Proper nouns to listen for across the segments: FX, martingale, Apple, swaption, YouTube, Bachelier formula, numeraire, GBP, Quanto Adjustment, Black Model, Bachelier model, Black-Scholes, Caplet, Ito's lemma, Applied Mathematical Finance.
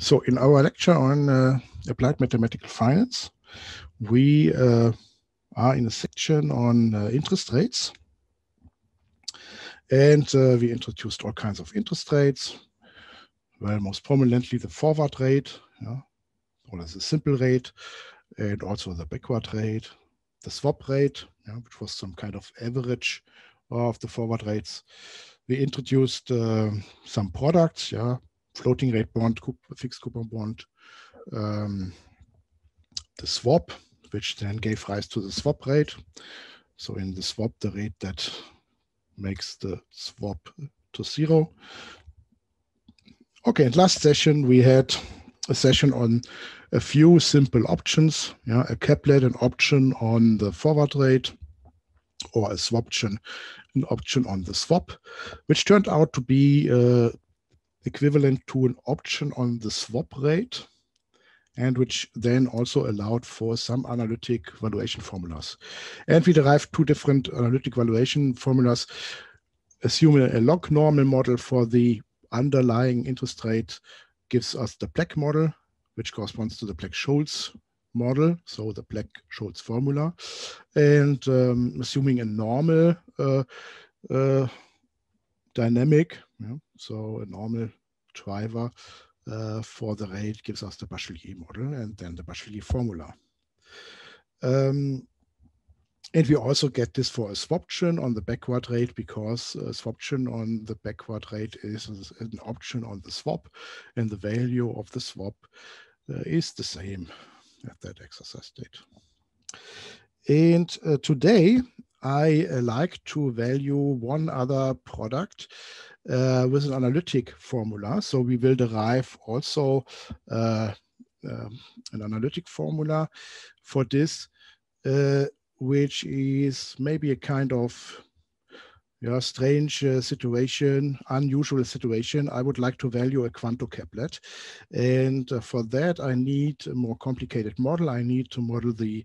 So in our lecture on Applied Mathematical Finance, we are in a section on interest rates. And we introduced all kinds of interest rates. Well, most prominently the forward rate, yeah, or the simple rate, and also the backward rate, the swap rate, yeah, which was some kind of average of the forward rates. We introduced some products, yeah, floating rate bond, fixed coupon bond, the swap, which then gave rise to the swap rate. So in the swap, the rate that makes the swap to zero. Okay, and last session we had a session on a few simple options, yeah, a caplet, an option on the forward rate, or a swaption, an option on the swap, which turned out to be equivalent to an option on the swap rate, and which then also allowed for some analytic valuation formulas. And we derived two different analytic valuation formulas, assuming a log normal model for the underlying interest rate gives us the Black model, which corresponds to the Black-Scholes model, so the Black-Scholes formula. And assuming a normal dynamic, yeah, so a normal driver for the rate gives us the Bachelier model and then the Bachelier formula. And we also get this for a swaption on the backward rate, because a swaption on the backward rate is an option on the swap, and the value of the swap is the same at that exercise date. And today, I like to value one other product with an analytic formula. So we will derive also an analytic formula for this, which is maybe a kind of, you know, strange situation, unusual situation. I would like to value a Quanto caplet. And for that, I need a more complicated model. I need to model the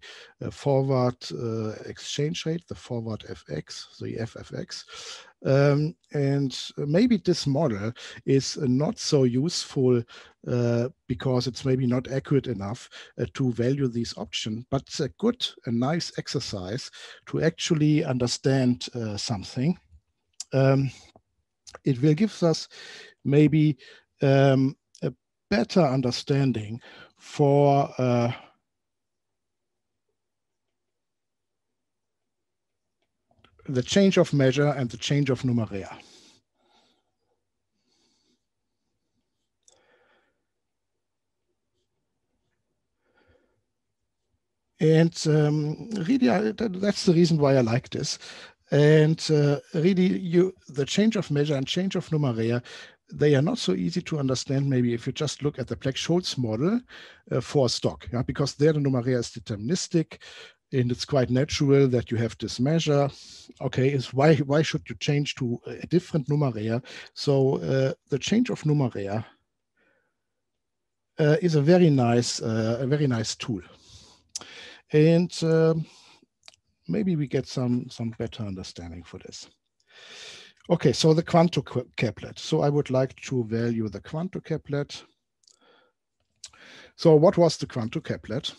forward exchange rate, the forward FX, the FFX. And maybe this model is not so useful because it's maybe not accurate enough to value these options, but it's a good, a nice exercise to actually understand something. It will give us maybe a better understanding for the change of measure and the change of numeraire. And really, that's the reason why I like this. And really, the change of measure and change of numeraire, they are not so easy to understand, maybe if you just look at the Black-Scholes model for stock, yeah? Because there the numeraire is deterministic. And it's quite natural that you have this measure. Okay, is why should you change to a different numeraire? So the change of numeraire is a very nice tool, and maybe we get some better understanding for this. Okay, so the Quanto caplet. So I would like to value the Quanto caplet. So what was the Quanto caplet?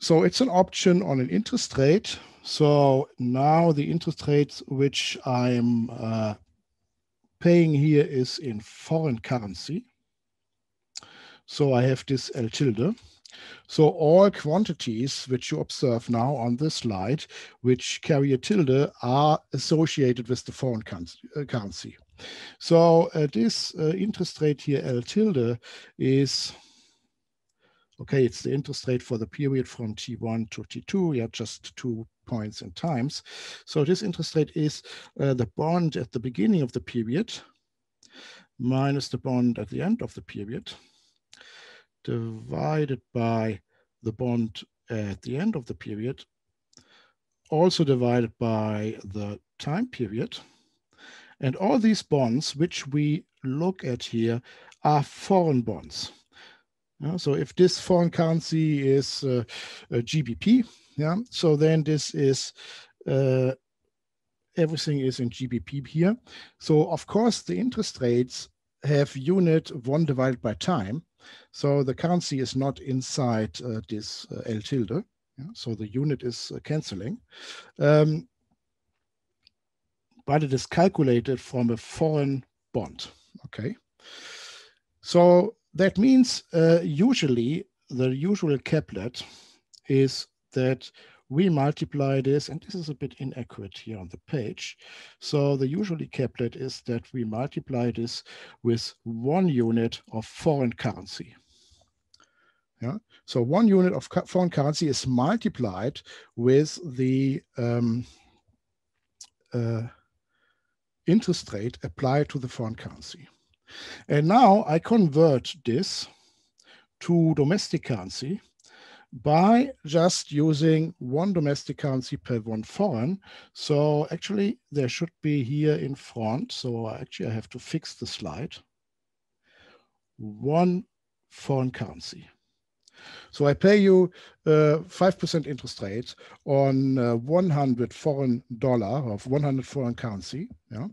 So it's an option on an interest rate. So now the interest rate which I'm paying here is in foreign currency. So I have this L tilde. So all quantities which you observe now on this slide, which carry a tilde, are associated with the foreign currency. So this interest rate here, L tilde, is, okay, it's the interest rate for the period from T1 to T2, yeah, just 2 points in times. So this interest rate is the bond at the beginning of the period minus the bond at the end of the period divided by the bond at the end of the period, also divided by the time period. And all these bonds which we look at here are foreign bonds. So if this foreign currency is GBP, yeah, so then this is, everything is in GBP here. So of course the interest rates have unit 1 divided by time. So the currency is not inside this L tilde. Yeah? So the unit is canceling. But it is calculated from a foreign bond, okay? So that means usually the usual caplet is that we multiply this, and this is a bit inaccurate here on the page. So the usually caplet is that we multiply this with 1 unit of foreign currency. Yeah. So 1 unit of foreign currency is multiplied with the interest rate applied to the foreign currency. And now I convert this to domestic currency by just using 1 domestic currency per 1 foreign. So actually there should be here in front, so actually I have to fix the slide, 1 foreign currency. So I pay you 5% interest rate on 100 foreign dollar of 100 foreign currency. Yeah?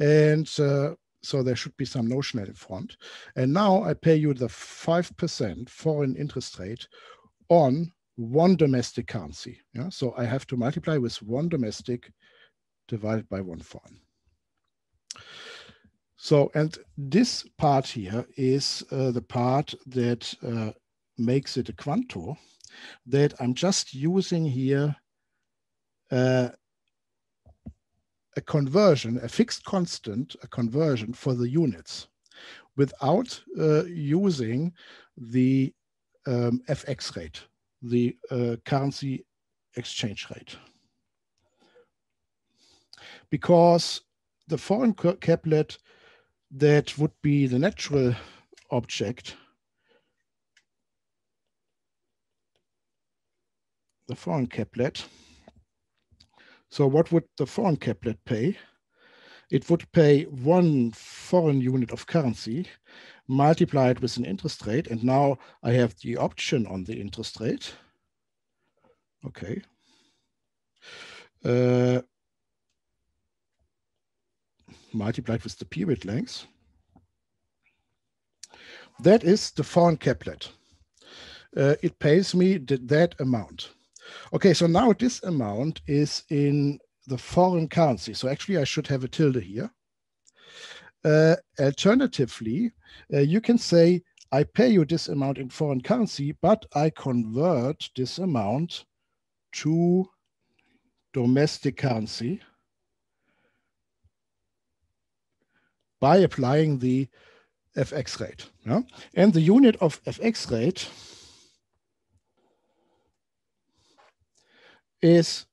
And so there should be some notional in front. And now I pay you the 5% foreign interest rate on 1 domestic currency. Yeah? So I have to multiply with 1 domestic divided by 1 foreign. So, and this part here is the part that makes it a quanto, that I'm just using here a conversion, a fixed constant, a conversion for the units without using the FX rate, the currency exchange rate. Because the foreign caplet that would be the natural object, the foreign caplet. So what would the foreign caplet pay? It would pay 1 foreign unit of currency multiplied with an interest rate. And now I have the option on the interest rate. Okay. Multiplied with the period length. That is the foreign caplet. It pays me that amount. Okay, so now this amount is in the foreign currency. So actually I should have a tilde here. Alternatively, you can say, I pay you this amount in foreign currency, but I convert this amount to domestic currency by applying the FX rate. Yeah? And the unit of FX rate is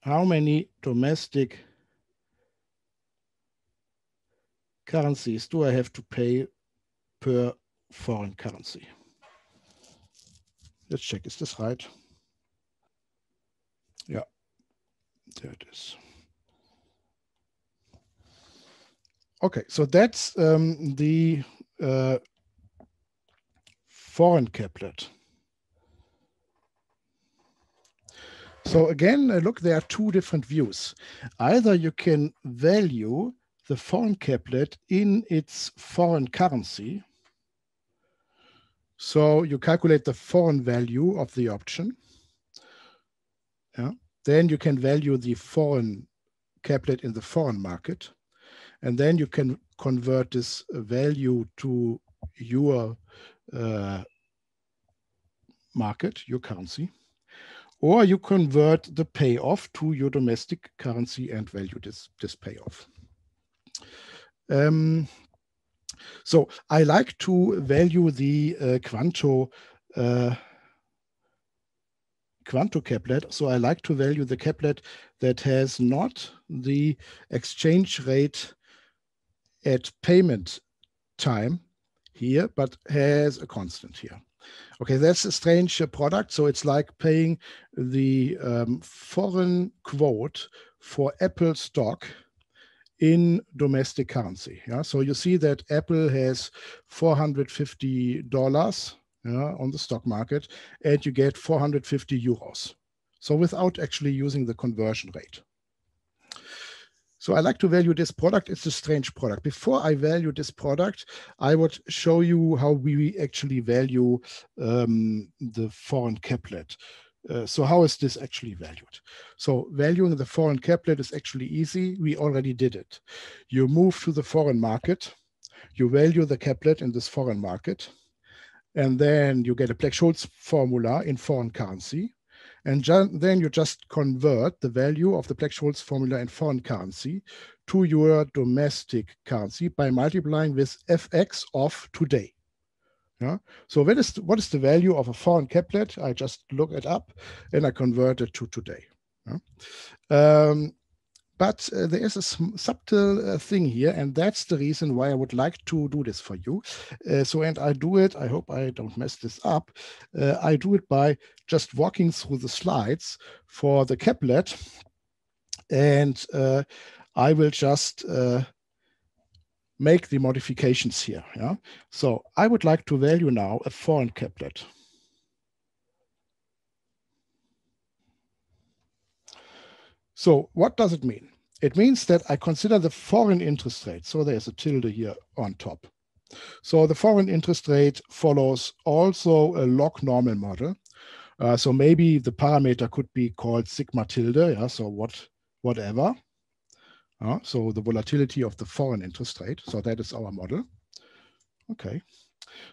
how many domestic currencies do I have to pay per foreign currency? Let's check, is this right? Yeah, there it is. Okay, so that's the foreign caplet. So again, look, there are two different views. Either you can value the foreign caplet in its foreign currency. So you calculate the foreign value of the option. Yeah. Then you can value the foreign caplet in the foreign market. And then you can convert this value to your market, your currency. Or you convert the payoff to your domestic currency and value this payoff. So I like to value the quanto caplet. So I like to value the caplet that has not the exchange rate at payment time here, but has a constant here. Okay, that's a strange product. So it's like paying the foreign quote for Apple stock in domestic currency. Yeah? So you see that Apple has $450 on the stock market, and you get 450 euros. So without actually using the conversion rate. So I like to value this product. It's a strange product. Before I value this product, I would show you how we actually value the foreign caplet. So how is this actually valued? So valuing the foreign caplet is actually easy. We already did it. You move to the foreign market. You value the caplet in this foreign market. And then you get a Black-Scholes formula in foreign currency. And then you just convert the value of the Black-Scholes formula in foreign currency to your domestic currency by multiplying with FX of today. Yeah. So what is the value of a foreign caplet? I just look it up and I convert it to today. Yeah. But there is a subtle thing here, and that's the reason why I would like to do this for you. And I do it, I hope I don't mess this up. I do it by just walking through the slides for the caplet, and I will just make the modifications here. Yeah? So I would like to value now a foreign caplet. So what does it mean? It means that I consider the foreign interest rate. So there's a tilde here on top. So the foreign interest rate follows also a log normal model. So maybe the parameter could be called sigma tilde. Yeah, so whatever. So the volatility of the foreign interest rate. So that is our model. Okay.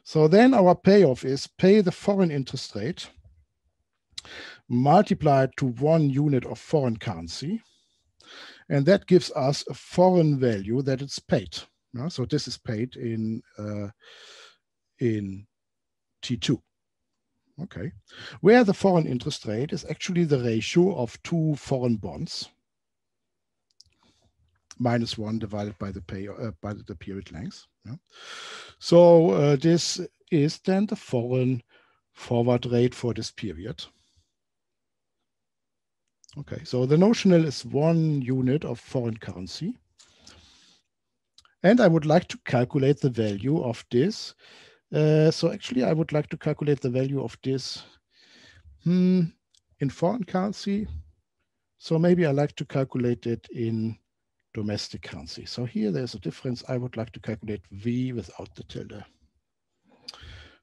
So then our payoff is pay the foreign interest rate multiplied to 1 unit of foreign currency. And that gives us a foreign value that it's paid. So this is paid in T2. Okay. Where the foreign interest rate is actually the ratio of 2 foreign bonds minus 1 divided by the period length. Yeah. So this is then the foreign forward rate for this period. Okay, so the notional is 1 unit of foreign currency. And I would like to calculate the value of this. So actually, I would like to calculate the value of this in foreign currency. So maybe I like to calculate it in domestic currency. So here there's a difference. I would like to calculate V without the tilde.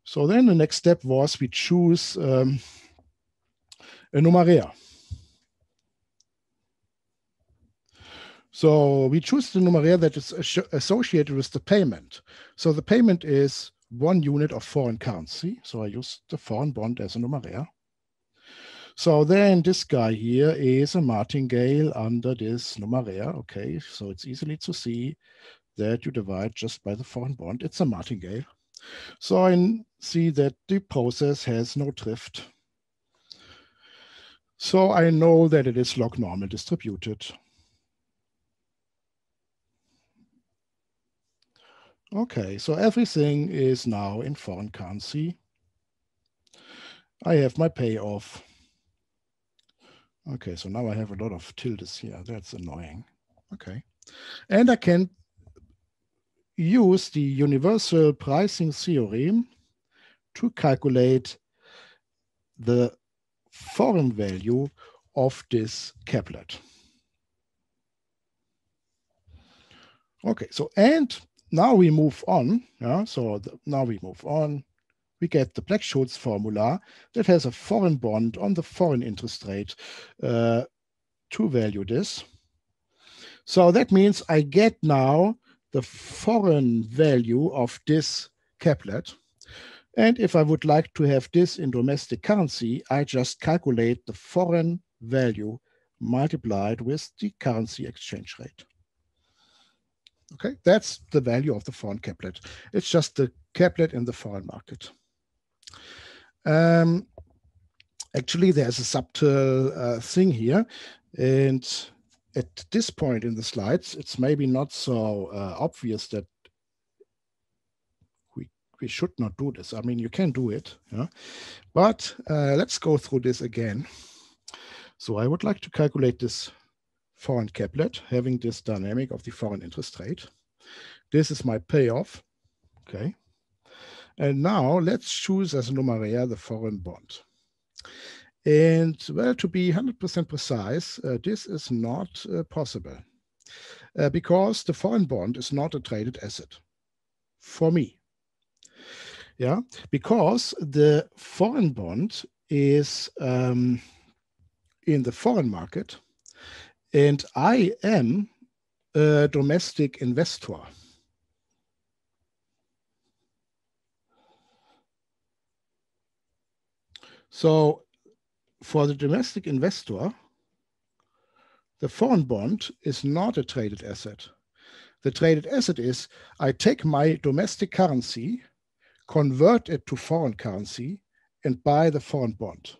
So then the next step was we choose a numeraire. So we choose the numeraire that is associated with the payment. So the payment is 1 unit of foreign currency. So I use the foreign bond as a numeraire. So then this guy here is a martingale under this numeraire. Okay, so it's easily to see that you divide just by the foreign bond. It's a martingale. So I see that the process has no drift. So I know that it is log normal distributed. Okay, so everything is now in foreign currency. I have my payoff. Okay, so now I have a lot of tildes here. That's annoying. Okay. And I can use the universal pricing theorem to calculate the foreign value of this caplet. Okay, so and now we move on. Yeah, so now we move on. We get the Black-Scholes formula that has a foreign bond on the foreign interest rate to value this. So that means I get now the foreign value of this caplet. And if I would like to have this in domestic currency, I just calculate the foreign value multiplied with the currency exchange rate. Okay, that's the value of the foreign caplet. It's just the caplet in the foreign market. Actually, there's a subtle thing here. And at this point in the slides, it's maybe not so obvious that we should not do this. I mean, you can do it. Yeah? But let's go through this again. So I would like to calculate this foreign caplet, having this dynamic of the foreign interest rate. This is my payoff. Okay. And now let's choose as a numeraire the foreign bond. And well, to be 100% precise, this is not possible. because the foreign bond is not a traded asset for me. Yeah, because the foreign bond is in the foreign market and I am a domestic investor. So for the domestic investor, the foreign bond is not a traded asset. The traded asset is I take my domestic currency, convert it to foreign currency, and buy the foreign bond.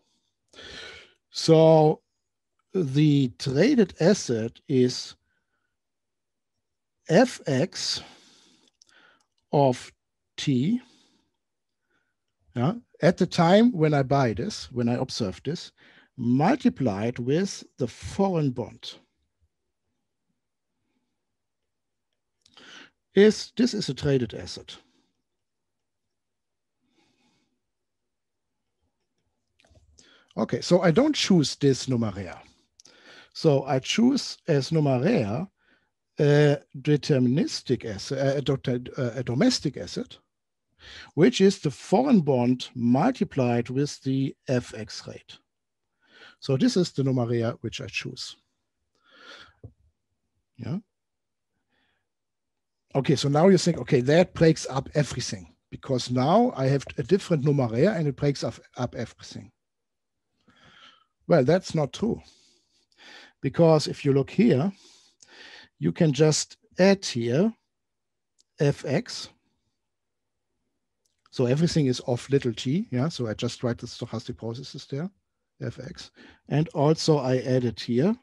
So the traded asset is FX of T, yeah, at the time when I buy this, when I observe this, multiplied with the foreign bond. This is a traded asset. Okay, so I don't choose this numeraire. So I choose as numeraire a deterministic asset, a domestic asset, which is the foreign bond multiplied with the FX rate. So this is the numeraire which I choose. Yeah. Okay, so now you think, okay, that breaks up everything, because now I have a different numeraire and it breaks up everything. Well, that's not true, because if you look here, you can just add here FX. So everything is of little t, yeah? So I just write the stochastic processes there, fx. And also I added here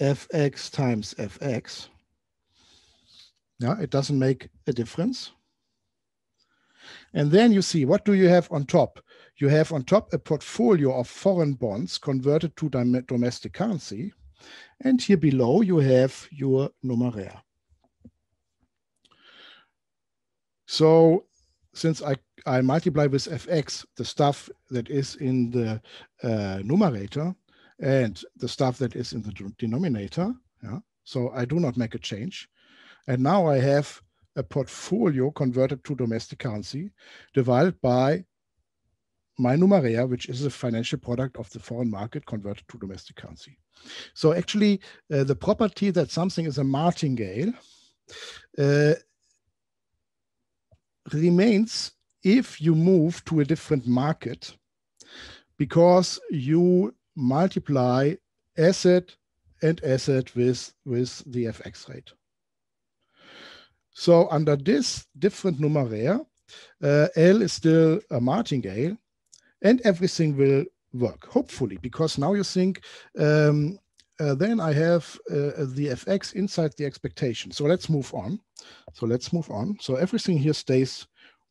fx times fx. Yeah, it doesn't make a difference. And then you see, what do you have on top? You have on top a portfolio of foreign bonds converted to domestic currency. And here below you have your numeraire. So since I multiply with fx the stuff that is in the numerator and the stuff that is in the denominator, yeah, so I do not make a change. And now I have a portfolio converted to domestic currency divided by my numeraire, which is a financial product of the foreign market converted to domestic currency. So actually the property that something is a martingale remains if you move to a different market, because you multiply asset and asset with the FX rate. So under this different numeraire, L is still a martingale and everything will work, hopefully, because now you think, then I have the FX inside the expectation. So let's move on. So everything here stays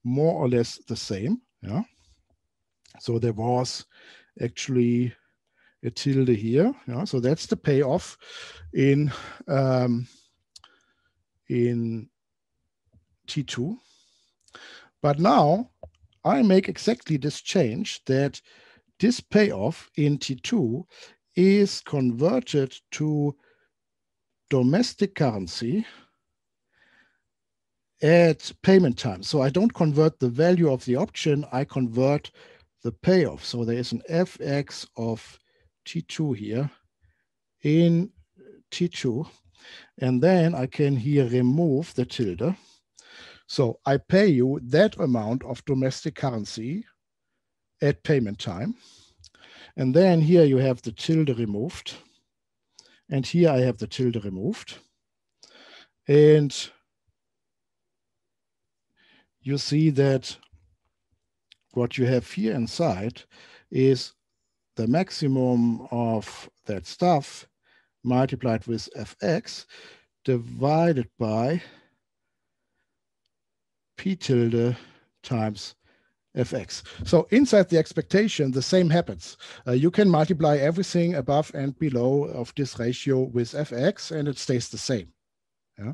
more or less the same. Yeah. So there was actually a tilde here. Yeah. So that's the payoff in T2. But now I make exactly this change, that this payoff in T2 is converted to domestic currency at payment time. So I don't convert the value of the option, I convert the payoff. So there is an FX of T2 here in T2. And then I can here remove the tilde. So I pay you that amount of domestic currency at payment time. And then here you have the tilde removed. And here I have the tilde removed. And you see that what you have here inside is the maximum of that stuff multiplied with fx divided by p tilde times FX. So inside the expectation, the same happens. You can multiply everything above and below of this ratio with FX and it stays the same. Yeah?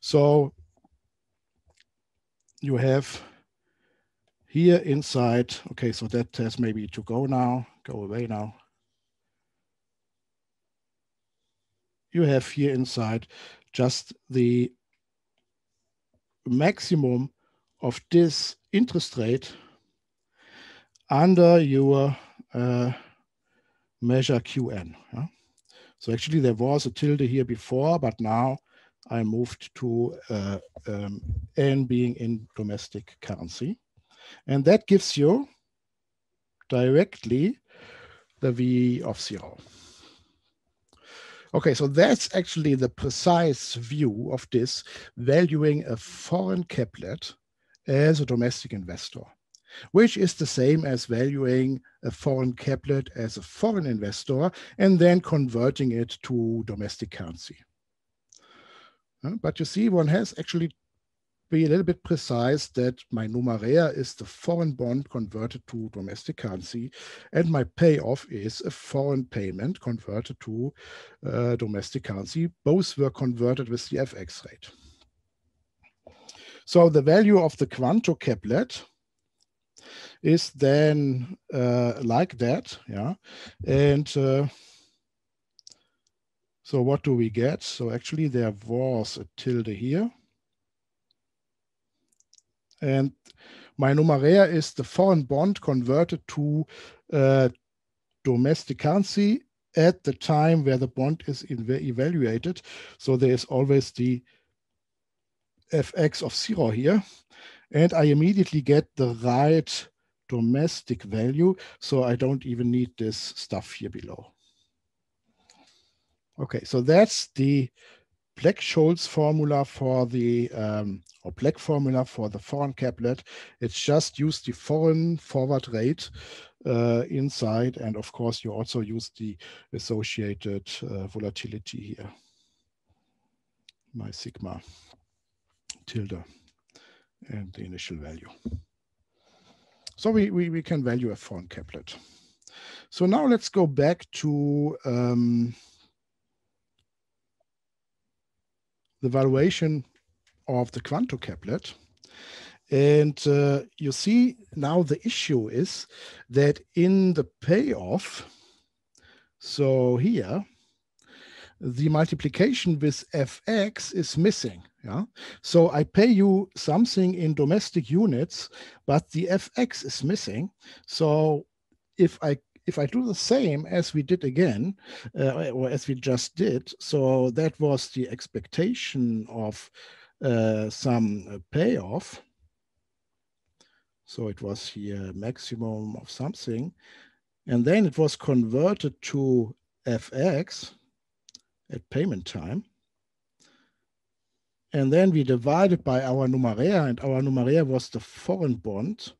So you have here inside, okay, so that has maybe to go now, go away now. you have here inside just the maximum of this interest rate under your measure Qn. Yeah? So actually there was a tilde here before, but now I moved to N being in domestic currency. And that gives you directly the V of 0. Okay, so that's actually the precise view of this, valuing a foreign caplet as a domestic investor, which is the same as valuing a foreign caplet as a foreign investor and then converting it to domestic currency. But you see, one has actually to be a little bit precise that my numeraire is the foreign bond converted to domestic currency, and my payoff is a foreign payment converted to domestic currency. Both were converted with the FX rate. So the value of the Quanto caplet is then like that, yeah, and so what do we get? So actually there was a tilde here. And my numeraire is the foreign bond converted to domestic currency at the time where the bond is evaluated. So there is always the FX of 0 here. And I immediately get the right domestic value. So I don't even need this stuff here below. Okay, so that's the Black-Scholes formula for the Black formula for the foreign caplet. It's just used the foreign forward rate inside, and of course you also use the associated volatility here, my sigma tilde, and the initial value. So we can value a foreign caplet. So now let's go back to the valuation of the Quanto caplet. And you see now the issue is that in the payoff, so here, the multiplication with FX is missing. Yeah? So I pay you something in domestic units, but the FX is missing. So if I do the same as we did again, or as we just did, so that was the expectation of some payoff. So it was here maximum of something, and then it was converted to FX at payment time. And then we divided by our numeraire, and our numeraire was the foreign bond.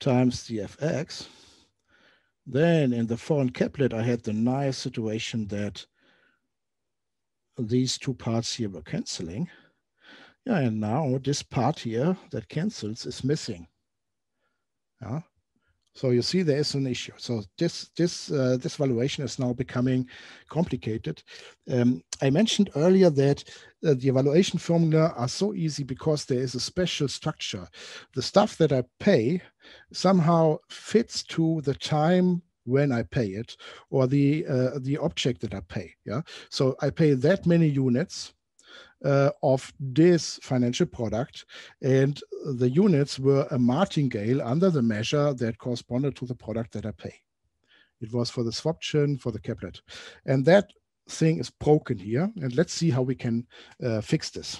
Times the FX. Then in the foreign caplet, I had the nice situation that these two parts here were canceling. Yeah, and now this part here that cancels is missing. Yeah. So you see there is an issue. So this valuation is now becoming complicated. I mentioned earlier that the evaluation formula are so easy because there is a special structure. The stuff that I pay somehow fits to the time when I pay it, or the object that I pay. Yeah. So I pay that many units of this financial product, and the units were a martingale under the measure that corresponded to the product that I pay. It was for the swaption, for the caplet, and that thing is broken here, and let's see how we can fix this.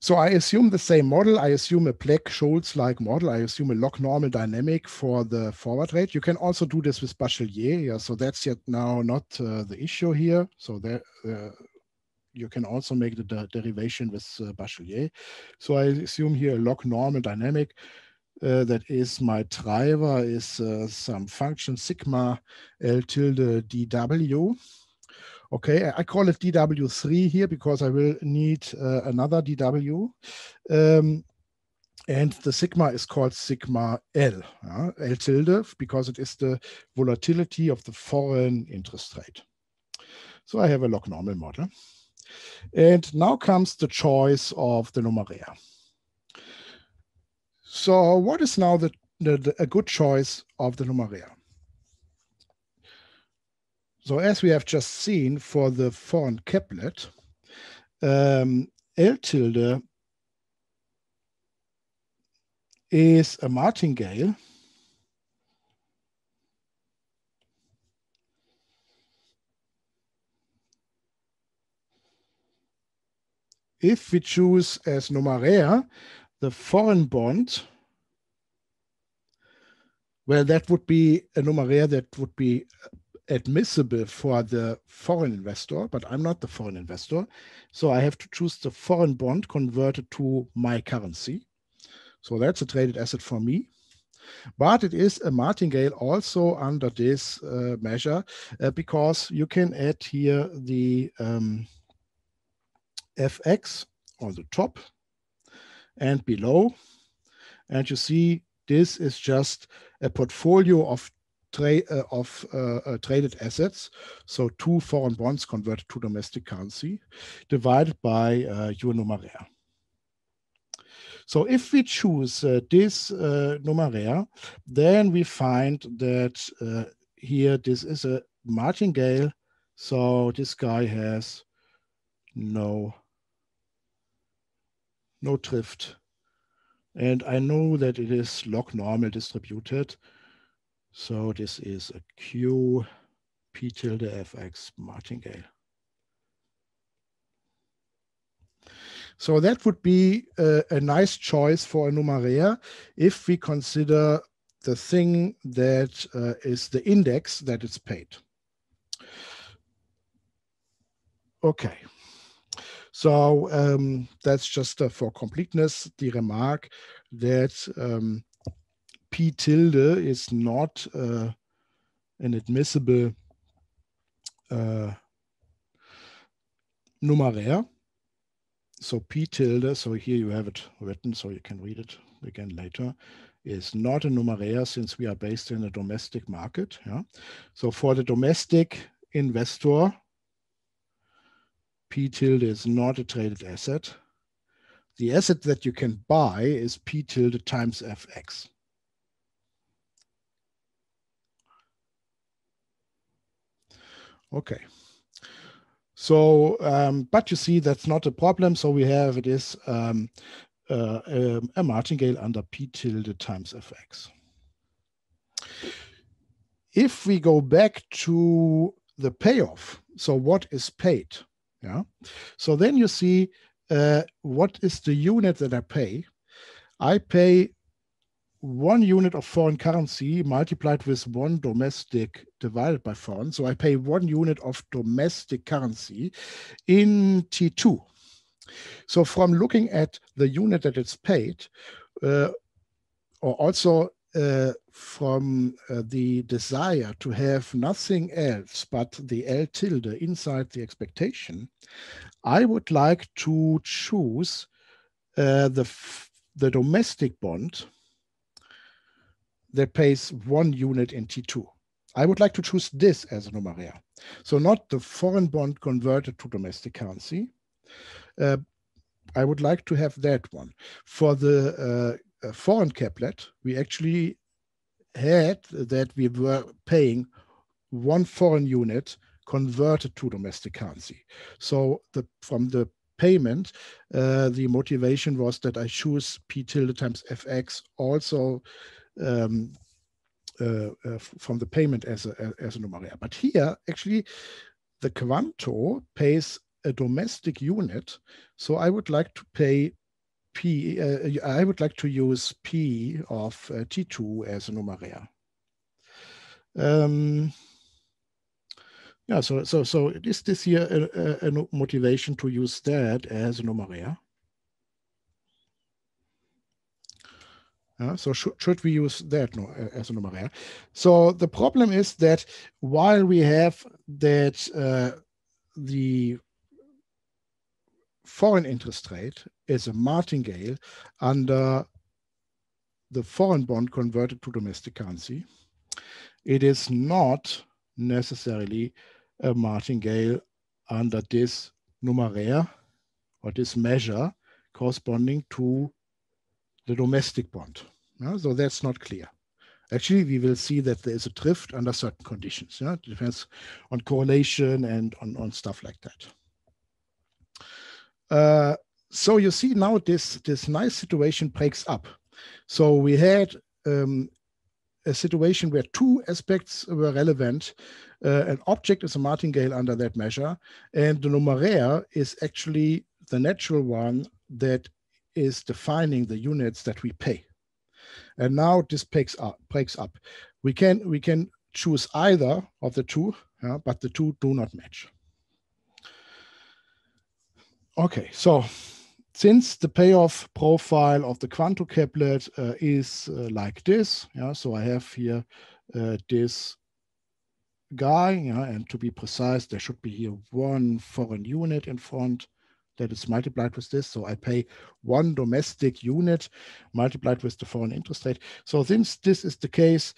So I assume the same model. I assume a Black-Scholes-like model. I assume a log normal dynamic for the forward rate. You can also do this with Bachelier. Yeah, so that's yet now not the issue here. So there, you can also make the derivation with Bachelier. So I assume here a log normal dynamic. That is my driver is some function sigma L tilde dw. Okay, I call it DW3 here because I will need another DW. And the sigma is called sigma L, L tilde, because it is the volatility of the foreign interest rate. So I have a log normal model. And now comes the choice of the numeraire. So what is now the a good choice of the numeraire. So as we have just seen for the foreign couplet, L tilde is a martingale if we choose as numeraire the foreign bond. Well, that would be a numeraire that would be admissible for the foreign investor, but I'm not the foreign investor. So I have to choose the foreign bond converted to my currency. So that's a traded asset for me. But it is a martingale also under this measure because you can add here the FX on the top and below. And you see this is just a portfolio of traded assets, so two foreign bonds converted to domestic currency, divided by your numeraire. So if we choose this numeraire, then we find that here this is a martingale, so this guy has no drift. And I know that it is log normal distributed. So this is a Q, P tilde FX martingale. So that would be a nice choice for a numeraire if we consider the thing that is the index that is paid. Okay. So that's just for completeness, the remark that P tilde is not an admissible numeraire. So P tilde, so here you have it written, so you can read it again later, is not a numeraire since we are based in a domestic market. Yeah? So for the domestic investor, P tilde is not a traded asset. The asset that you can buy is P tilde times FX. Okay. So, but you see that's not a problem. So we have it is a martingale under P tilde times FX. If we go back to the payoff, so what is paid? Yeah. So then you see what is the unit that I pay. I pay 1 unit of foreign currency multiplied with 1 domestic divided by foreign. So I pay 1 unit of domestic currency in T2. So from looking at the unit that it's paid, or also from the desire to have nothing else but the L tilde inside the expectation, I would like to choose the domestic bond that pays 1 unit in T2. I would like to choose this as a numeraire. So not the foreign bond converted to domestic currency. I would like to have that one. For the foreign couplet, we actually had that we were paying 1 foreign unit converted to domestic currency. So from the payment, the motivation was that I choose P tilde times FX also from the payment as a numeraire. But here, actually, the Quanto pays a domestic unit. So I would like to pay P, I would like to use P of T2 as a numeraire. Yeah, so is this here a motivation to use that as a numeraire? So should we use that as a numeraire? So the problem is that while we have that the foreign interest rate is a martingale under the foreign bond converted to domestic currency, it is not necessarily a martingale under this numeraire or this measure corresponding to the domestic bond. So that's not clear. Actually, we will see that there is a drift under certain conditions. It depends on correlation and on stuff like that. So you see now this nice situation breaks up. So we had a situation where two aspects were relevant. An object is a martingale under that measure, and the numeraire is actually the natural one that is defining the units that we pay. And now this breaks up. We can choose either of the two, but the two do not match. Okay, so since the payoff profile of the Quanto couplet is like this, so I have here this guy, and to be precise, there should be here one foreign unit in front that is multiplied with this. So I pay one domestic unit multiplied with the foreign interest rate. So since this is the case,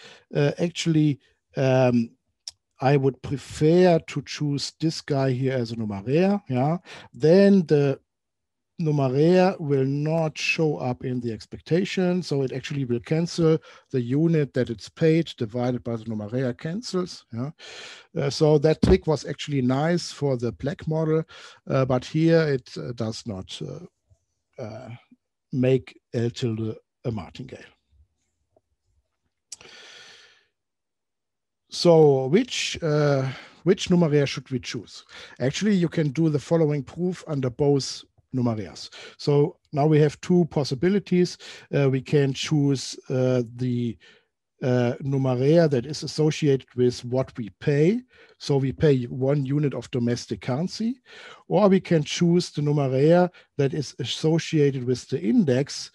I would prefer to choose this guy here as a numeraire. Then the numeraire will not show up in the expectation. So it actually will cancel. The unit that it's paid divided by the numeraire cancels. So that trick was actually nice for the Black model, but here it does not make L tilde a martingale. So which numeraire should we choose? Actually, you can do the following proof under both numeraires. So now we have two possibilities. We can choose the numeraire that is associated with what we pay. So we pay 1 unit of domestic currency, or we can choose the numeraire that is associated with the index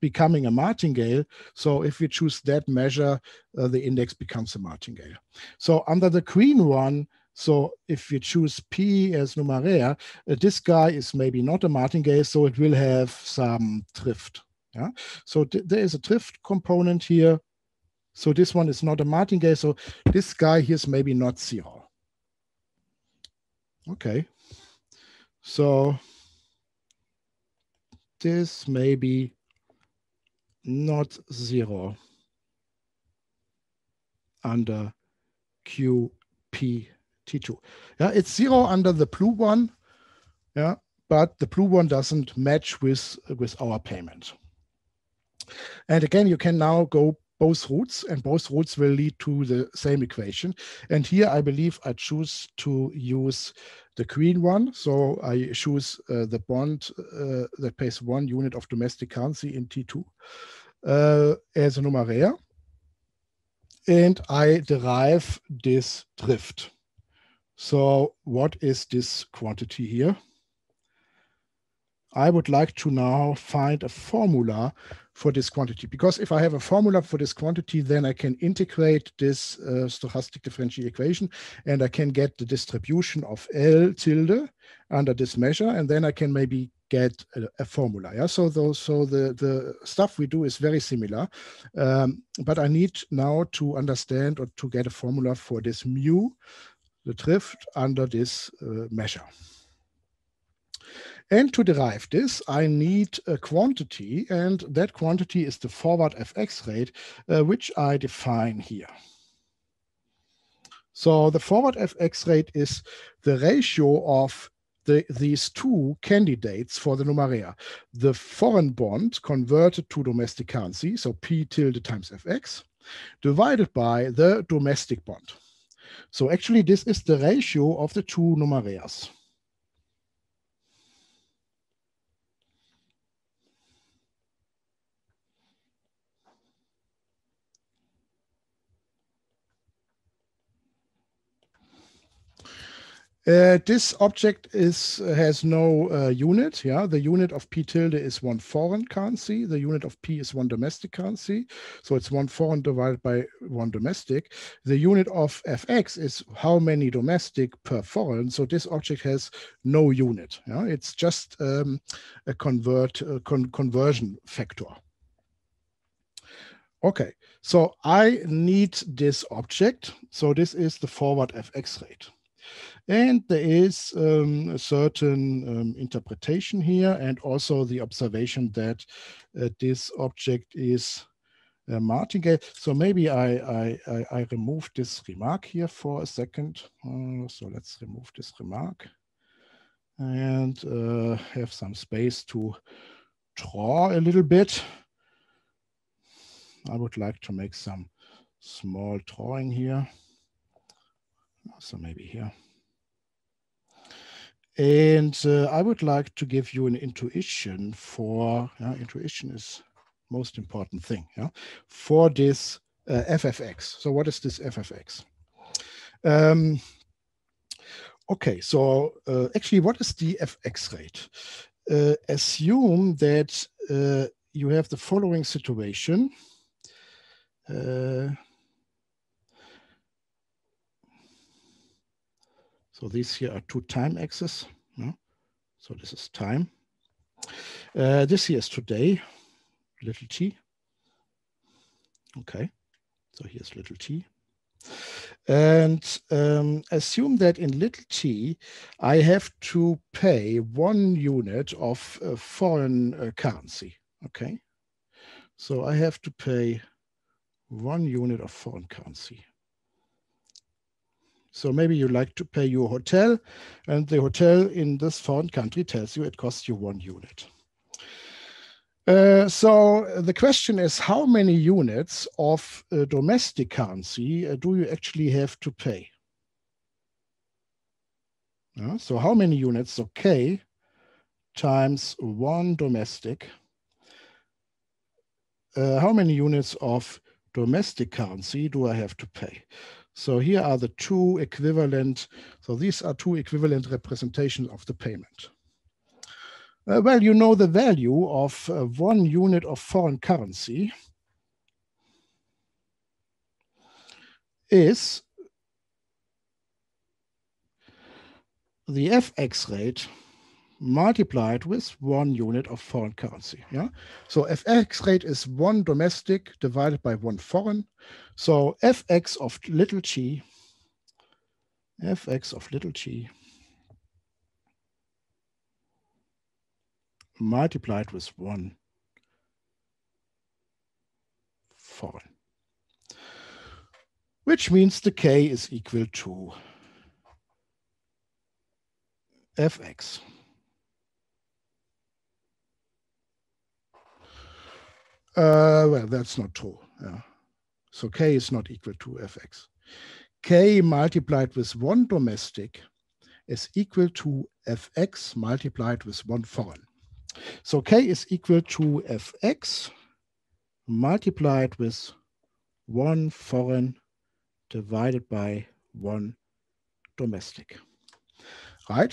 becoming a martingale. So if we choose that measure, the index becomes a martingale. So under the green one, so if you choose P as numeraire, this guy is maybe not a martingale, so it will have some drift. So there is a drift component here. So this one is not a martingale, so this guy here is maybe not zero. Okay, so this may be not zero under QP. T2. It's zero under the blue one, but the blue one doesn't match with our payment. And again, you can now go both routes, and both routes will lead to the same equation. And here I believe I choose to use the green one. So I choose the bond that pays 1 unit of domestic currency in T2 as a numeraire. And I derive this drift. So what is this quantity here? I would like to now find a formula for this quantity, because if I have a formula for this quantity, then I can integrate this stochastic differential equation, and I can get the distribution of L tilde under this measure, and then I can maybe get a formula. So the stuff we do is very similar, but I need now to understand or to get a formula for this mu, the drift under this measure. And to derive this, I need a quantity, and that quantity is the forward FX rate, which I define here. So the forward FX rate is the ratio of these two candidates for the numeraire. The foreign bond converted to domestic currency, so P tilde times FX, divided by the domestic bond. So actually, this is the ratio of the two numeraires. This object has no unit. The unit of P tilde is 1 foreign currency. The unit of P is 1 domestic currency. So it's 1 foreign divided by 1 domestic. The unit of FX is how many domestic per foreign. So this object has no unit. It's just a conversion factor. Okay, so I need this object. So this is the forward FX rate. And there is a certain interpretation here, and also the observation that this object is martingale. So maybe I remove this remark here for a second. So let's remove this remark and have some space to draw a little bit. I would like to make some small drawing here. So maybe here. And I would like to give you an intuition for, intuition is most important thing, for this FFX. So what is this FFX? Okay, so actually what is the FX rate? Assume that you have the following situation. So these here are two time axes. So this is time. This here is today, little t. Okay, so here's little t. And assume that in little t, I have to pay 1 unit of foreign currency. Okay, so I have to pay 1 unit of foreign currency. So maybe you like to pay your hotel, and the hotel in this foreign country tells you it costs you 1 unit. So the question is, how many units of domestic currency do you actually have to pay? So how many units, so K times 1 domestic, how many units of domestic currency do I have to pay? So here are the two equivalent, so these are two equivalent representations of the payment. Well, you know the value of 1 unit of foreign currency is the FX rate multiplied with 1 unit of foreign currency. So FX rate is 1 domestic divided by 1 foreign. So FX of little t multiplied with 1 foreign, which means the K is equal to FX. Well, that's not true. So K is not equal to FX. K multiplied with 1 domestic is equal to FX multiplied with 1 foreign. So K is equal to FX multiplied with 1 foreign divided by 1 domestic. Right?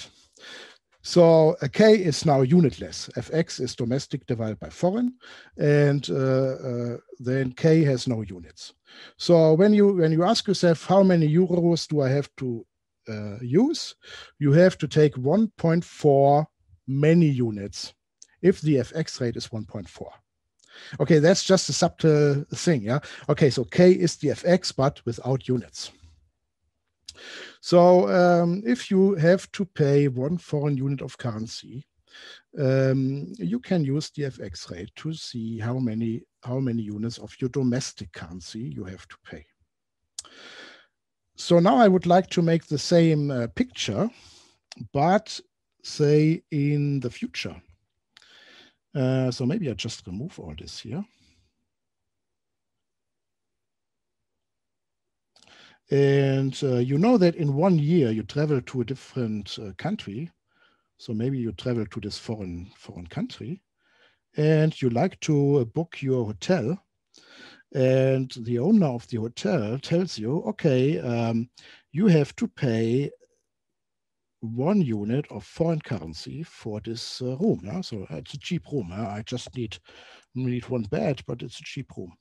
So K is now unitless. FX is domestic divided by foreign, and then K has no units. So when you ask yourself how many euros do I have to use, you have to take 1.4 many units if the FX rate is 1.4. Okay, that's just a subtle thing, Okay, so K is the FX but without units. So if you have to pay 1 foreign unit of currency, you can use the FX rate to see how many units of your domestic currency you have to pay. So now I would like to make the same picture, but say in the future. So maybe I just remove all this here. And you know that in 1 year you travel to a different country. So maybe you travel to this foreign country and you like to book your hotel. And the owner of the hotel tells you, okay, you have to pay 1 unit of foreign currency for this room. So it's a cheap room. I just need 1 bed, but it's a cheap room.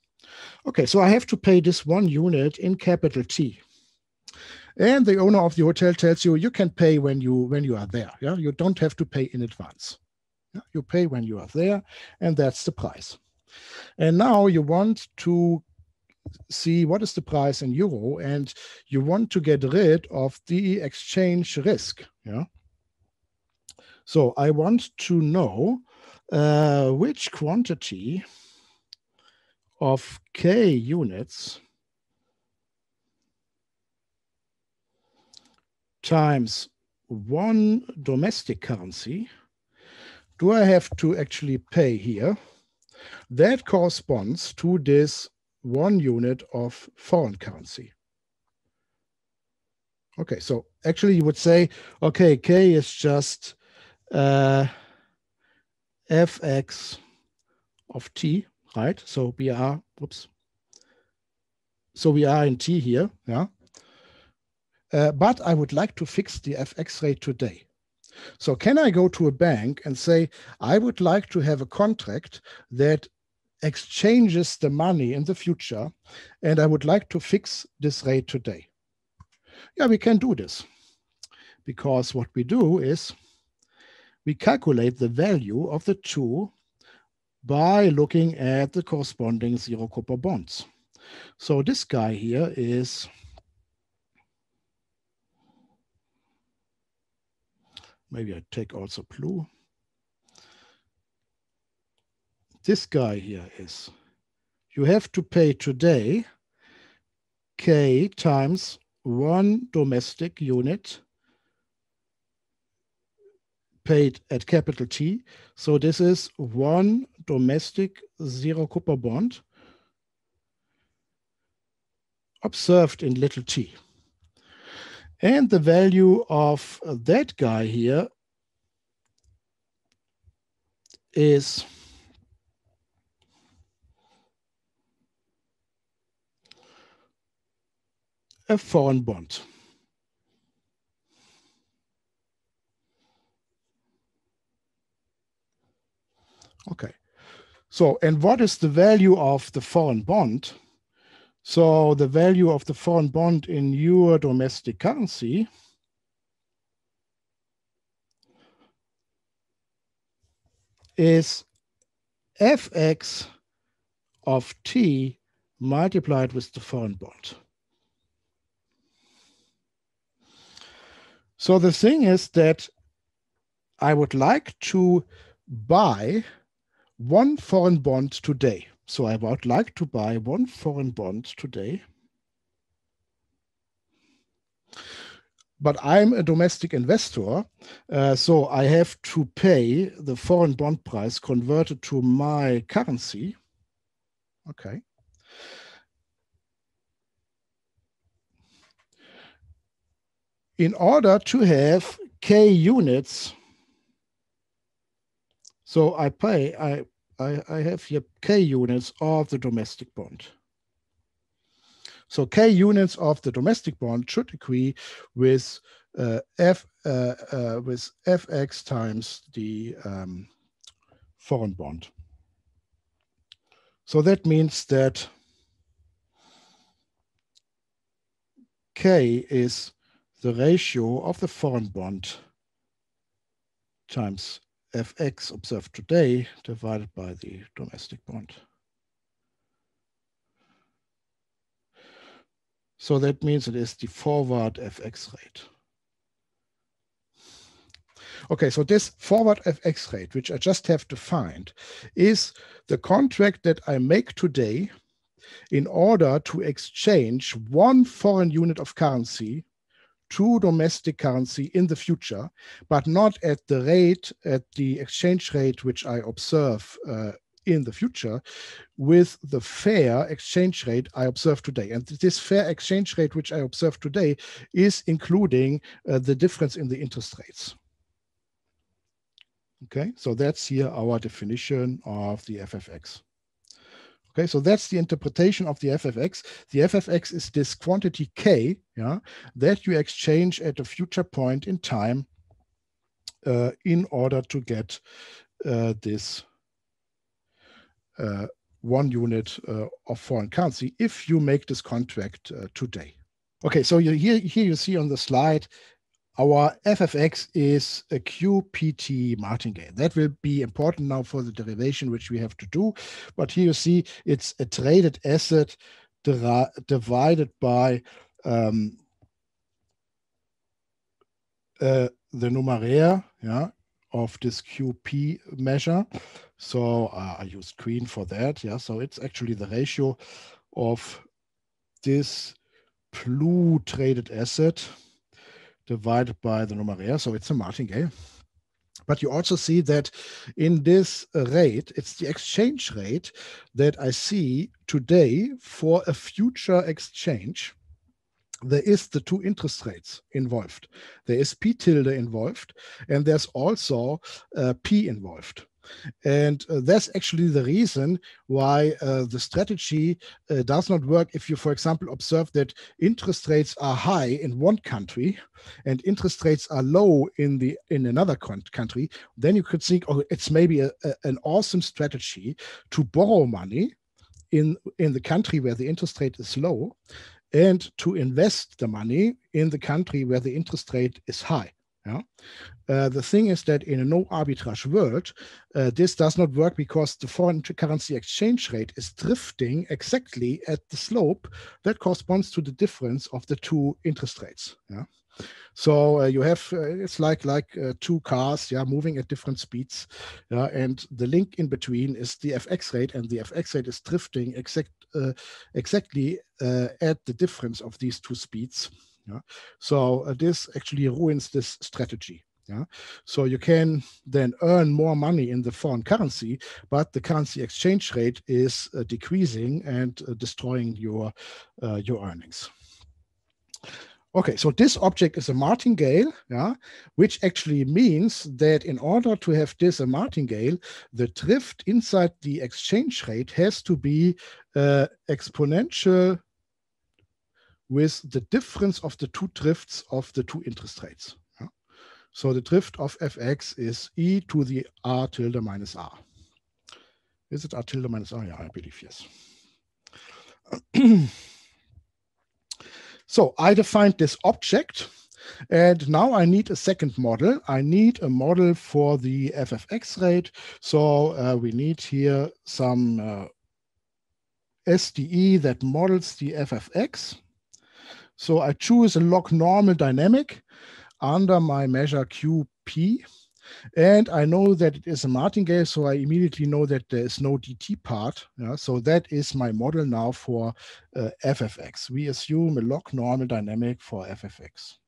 Okay, so I have to pay this 1 unit in capital T. And the owner of the hotel tells you, you can pay when you are there. You don't have to pay in advance. You pay when you are there, and that's the price. And now you want to see what is the price in euro, and you want to get rid of the exchange risk. So I want to know which quantity of k units times one domestic currency do I have to actually pay here? That corresponds to this 1 unit of foreign currency. Okay, so actually you would say, okay, K is just fx of t, right? So we are, whoops. So we are in t here, yeah? But I would like to fix the fx rate today. So can I go to a bank and say, I would like to have a contract that exchanges the money in the future, and I would like to fix this rate today? Yeah, we can do this, because what we do is we calculate the value of the two by looking at the corresponding zero-coupon bonds. So this guy here is, maybe I take also blue. This guy here is, you have to pay today K times one domestic unit paid at capital T. So this is one domestic zero-coupon bond observed in little t. And the value of that guy here is a foreign bond. Okay. So, and what is the value of the foreign bond? So the value of the foreign bond in your domestic currency is fx of t multiplied with the foreign bond. So the thing is that I would like to buy one foreign bond today. So I would like to buy one foreign bond today, but I'm a domestic investor, so I have to pay the foreign bond price converted to my currency. Okay. In order to have K units, so I pay, I have here K units of the domestic bond. So K units of the domestic bond should agree with fx times the foreign bond. So that means that K is the ratio of the foreign bond times fx observed today divided by the domestic bond. So that means it is the forward fx rate. Okay, so this forward fx rate, which I just have to find, is the contract that I make today in order to exchange one foreign unit of currency to domestic currency in the future, but not at the rate, at the exchange rate which I observe in the future, with the fair exchange rate I observe today. And this fair exchange rate which I observe today is including the difference in the interest rates. Okay, so that's here our definition of the FFX. Okay, so that's the interpretation of the FFX. The FFX is this quantity K, yeah, that you exchange at a future point in time in order to get this 1 unit of foreign currency if you make this contract today. Okay, so here you see on the slide, our FFX is a QPT martingale. That will be important now for the derivation which we have to do. But here you see it's a traded asset divided by the numeraire, yeah, of this QP measure So I used green for that. Yeah, so it's actually the ratio of this blue traded asset divided by the numeraire. So it's a martingale. But you also see that in this rate, it's the exchange rate that I see today for a future exchange. There is the two interest rates involved. There is P tilde involved, and there's also P involved. And that's actually the reason why the strategy does not work if you, for example, observe that interest rates are high in one country and interest rates are low in the another country. Then you could think, oh, it's maybe an awesome strategy to borrow money in the country where the interest rate is low and to invest the money in the country where the interest rate is high. Yeah. The thing is that in a no arbitrage world, this does not work because the foreign currency exchange rate is drifting exactly at the slope that corresponds to the difference of the two interest rates. Yeah. So you have, it's like two cars, yeah, moving at different speeds, yeah, and the link in between is the FX rate, and the FX rate is drifting exactly at the difference of these two speeds. Yeah. So this actually ruins this strategy. Yeah. So you can then earn more money in the foreign currency, but the currency exchange rate is decreasing and destroying your earnings. Okay, so this object is a martingale, yeah, which actually means that in order to have this a martingale, the drift inside the exchange rate has to be exponential with the difference of the two drifts of the two interest rates. Yeah. So the drift of fx is e to the r tilde minus r. Is it r tilde minus r? Yeah, I believe yes. So I defined this object, and now I need a second model. I need a model for the ffx rate. So we need here some SDE that models the ffx. So I choose a log normal dynamic under my measure QP. And I know that it is a martingale, so I immediately know that there is no DT part. Yeah? So that is my model now for FFX. We assume a log normal dynamic for FFX.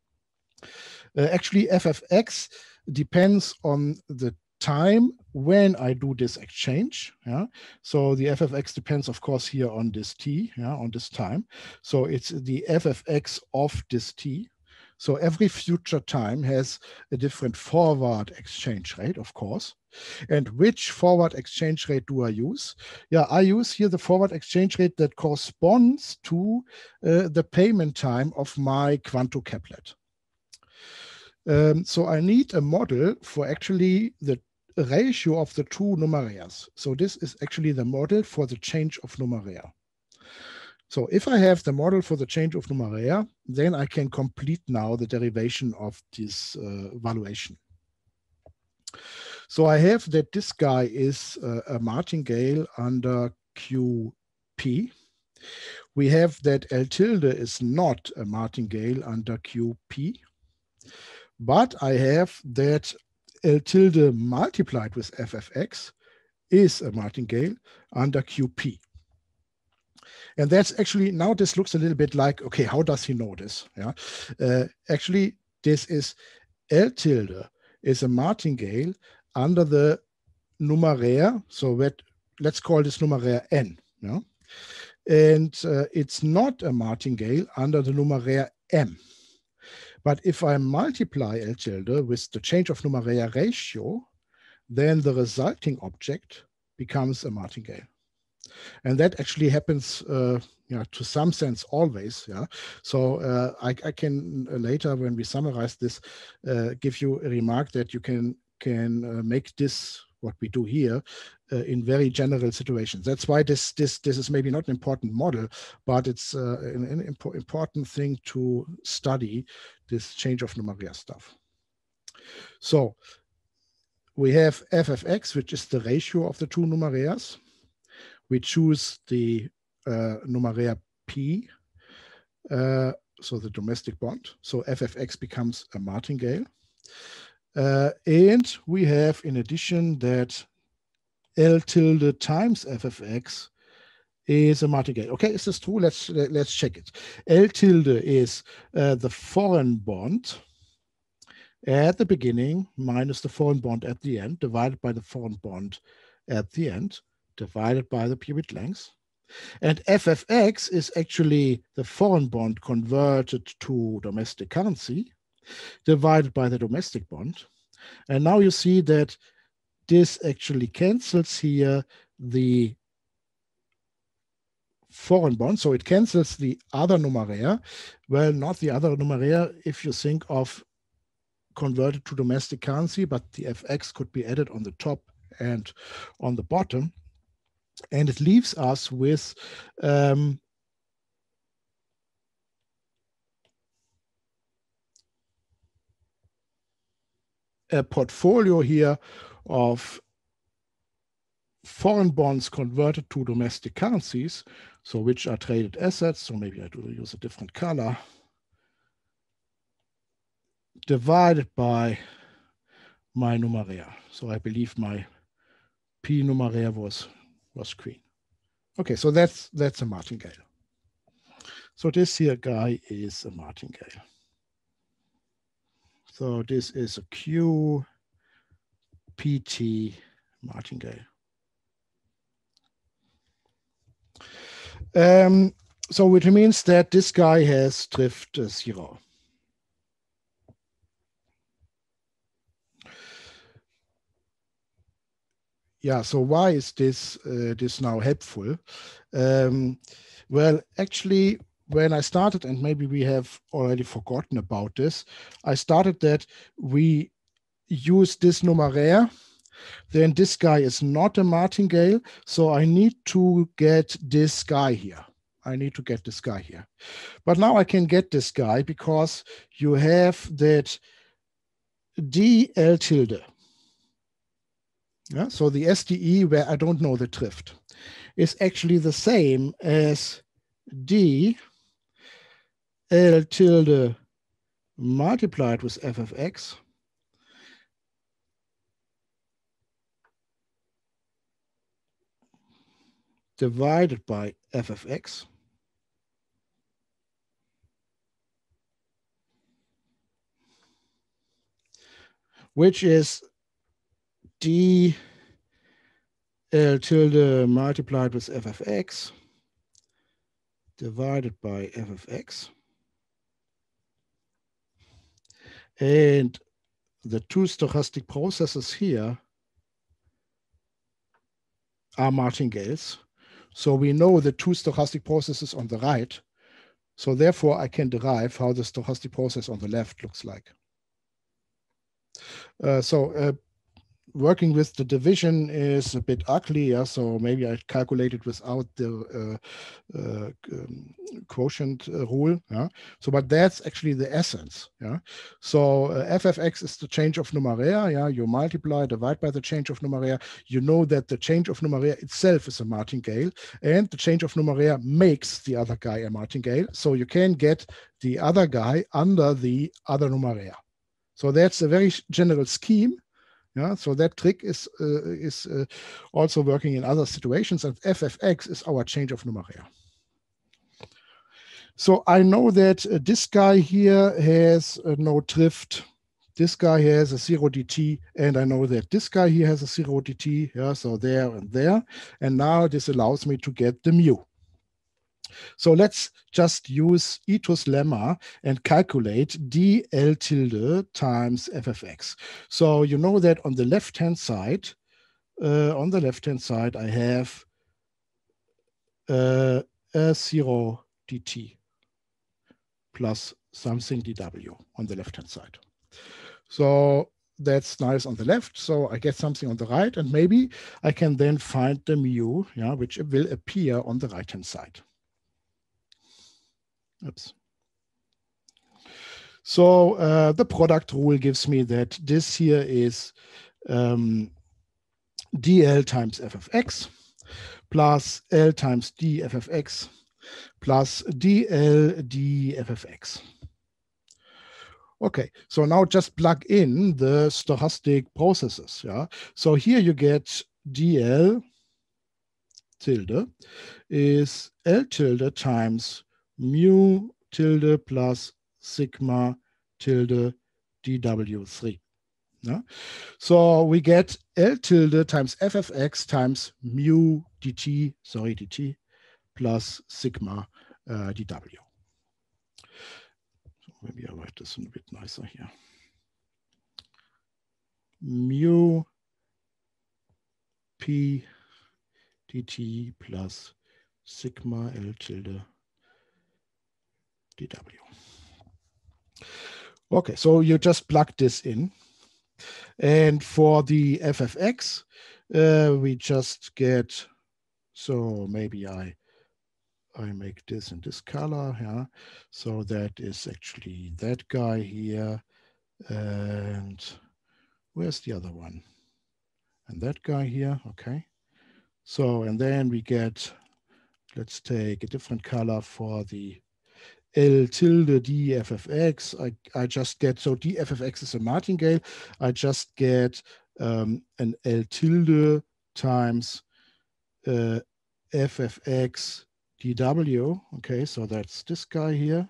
Actually, FFX depends on the time when I do this exchange. Yeah? So the FFX depends, of course, here on this T, yeah, on this time. So it's the FFX of this T. So every future time has a different forward exchange rate, of course. And which forward exchange rate do I use? Yeah, I use here the forward exchange rate that corresponds to the payment time of my Quanto caplet. So I need a model for actually the ratio of the two numeraires. So this is actually the model for the change of numeraire. So if I have the model for the change of numeraire, then I can complete now the derivation of this valuation. So I have that this guy is a martingale under QP. We have that L tilde is not a martingale under QP, but I have that L tilde multiplied with FFX is a martingale under QP. And that's actually, now this looks a little bit like, okay, how does he know this? Yeah, actually, this is L tilde is a martingale under the numeraire. So let's call this numeraire N. Yeah? And it's not a martingale under the numeraire M. But if I multiply L tilde with the change of numeraire ratio, then the resulting object becomes a martingale. And that actually happens, you know, to some sense always. Yeah. So I can later, when we summarize this, give you a remark that you can make this what we do here in very general situations. That's why this is maybe not an important model, but it's an important thing to study this change of numeraire stuff. So we have FFX, which is the ratio of the two numeraires. We choose the numeraire P, so the domestic bond. So FFX becomes a martingale. And we have in addition that L tilde times f of x is a martingale. Okay, is this true? Let's check it. L tilde is the foreign bond at the beginning minus the foreign bond at the end, divided by the foreign bond at the end, divided by the period length. And FFX is actually the foreign bond converted to domestic currency, divided by the domestic bond. And now you see that this actually cancels here the foreign bond. So it cancels the other numerator. Well, not the other numerator if you think of converted to domestic currency, but the FX could be added on the top and on the bottom. And it leaves us with a portfolio here of foreign bonds converted to domestic currencies, so which are traded assets. So maybe I do use a different color, divided by my numerator. So I believe my P numerator was green. Okay, so that's a martingale. So this here guy is a martingale. So this is a QPT martingale. So which means that this guy has drift zero. Yeah, so why is this this now helpful? Well, actually, when I started, and maybe we have already forgotten about this, I started that we use this numeraire, then this guy is not a martingale, so I need to get this guy here. I need to get this guy here. But now I can get this guy because you have that DL tilde. Yeah, so the SDE, where I don't know the drift, is actually the same as D L tilde multiplied with f of x divided by f of x which is D L tilde multiplied with f of x divided by f of x. And the two stochastic processes here are martingales. So we know the two stochastic processes on the right. So therefore, I can derive how the stochastic process on the left looks like. Working with the division is a bit ugly, yeah? So maybe I calculated without the quotient rule. Yeah? So, but that's actually the essence. Yeah? So FFX is the change of numeraire. Yeah? You multiply, divide by the change of numeraire. You know that the change of numeraire itself is a martingale, and the change of numeraire makes the other guy a martingale. So you can get the other guy under the other numeraire. So that's a very general scheme. Yeah, so that trick is also working in other situations, and FFX is our change of numeraire. So I know that this guy here has no drift. This guy has a 0 dt, and I know that this guy here has a 0 dt. Yeah, so there and there. And now this allows me to get the mu. So let's just use Ito's lemma and calculate dl tilde times ffx. So you know that on the left-hand side, I have a 0 dt plus something dw on the left-hand side. So that's nice on the left. So I get something on the right, and maybe I can then find the mu, yeah, which will appear on the right-hand side. Oops. So the product rule gives me that this here is dl times f of x plus l times d f of x plus dl d f of x. Okay, so now just plug in the stochastic processes. Yeah, so here you get dl tilde is L tilde times mu tilde plus sigma tilde dw3. Yeah. So we get L tilde times f of x times mu dt, sorry, dt plus sigma dw. So maybe I write this a bit nicer here. Mu p dt plus sigma L tilde dw. Okay, so you just plug this in. And for the ffx, we just get, so maybe I make this in this color, yeah. So that is actually that guy here. And where's the other one? And that guy here, okay. So, and then we get, let's take a different color for the L tilde dffx. I just get, so dffx is a martingale. I just get an L tilde times ffx dw. Okay, so that's this guy here.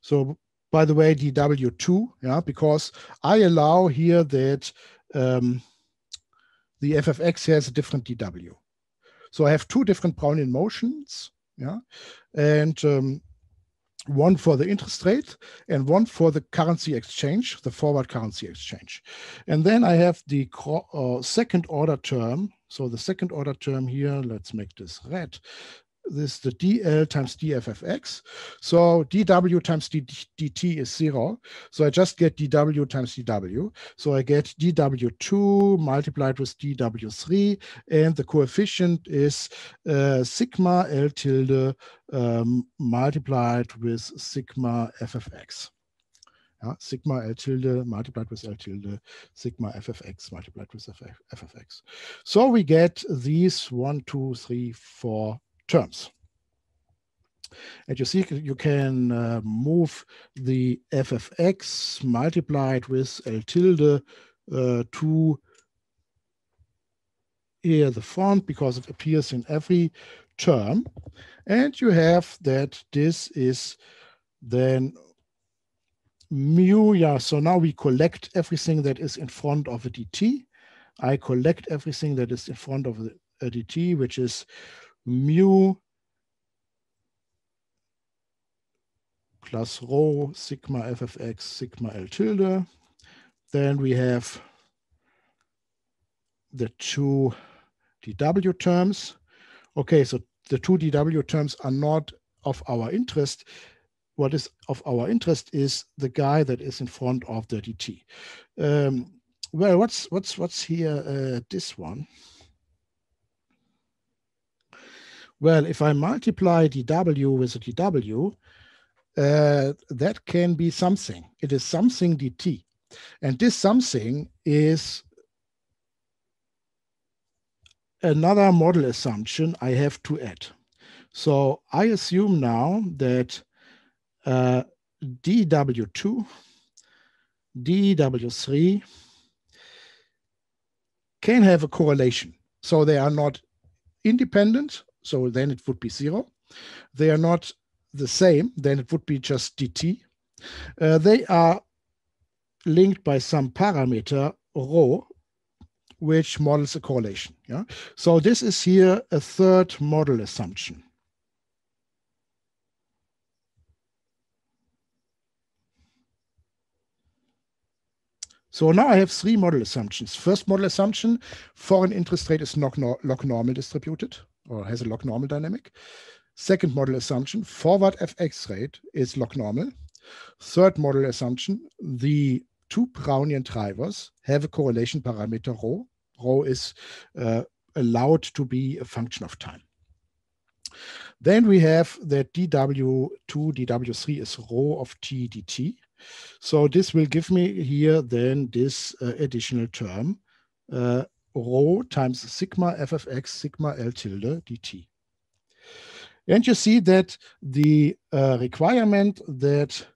So by the way, dw2, yeah, because I allow here that the ffx has a different dw. So I have two different Brownian motions, yeah, and one for the interest rate and one for the currency exchange, the forward currency exchange. And then I have the second order term. So the second order term here, let's make this red. This is the dl times dffx. So dw times dt is 0. So I just get dw times dw. So I get dw2 multiplied with dw3. And the coefficient is sigma L tilde multiplied with sigma ffx. Yeah, sigma L tilde multiplied with L tilde, sigma ffx multiplied with ffx. So we get these 1, 2, 3, 4 terms. And you see you can move the ffx multiplied with L tilde to here the font because it appears in every term. And you have that this is then mu, yeah, so now we collect everything that is in front of a dt. I collect everything that is in front of a dt, which is mu plus rho sigma ffx sigma L tilde. Then we have the two dw terms. Okay, so the two dw terms are not of our interest. What is of our interest is the guy that is in front of the dt. Well, what's here this one? Well, if I multiply dw with a dw, that can be something. It is something dt. And this something is another model assumption I have to add. So I assume now that dw2, dw3 can have a correlation. So they are not independent. So then it would be 0. They are not the same. Then it would be just dt. They are linked by some parameter rho, which models a correlation. Yeah. So this is here a third model assumption. So now I have three model assumptions. First model assumption, foreign interest rate is log normal distributed, or has a log normal dynamic. Second model assumption, forward fx rate is log normal. Third model assumption, the two Brownian drivers have a correlation parameter rho. Rho is allowed to be a function of time. Then we have that dw2, dw3 is rho of t dt. So this will give me here then this additional term, rho times sigma ffx sigma L tilde dt. And you see that the requirement that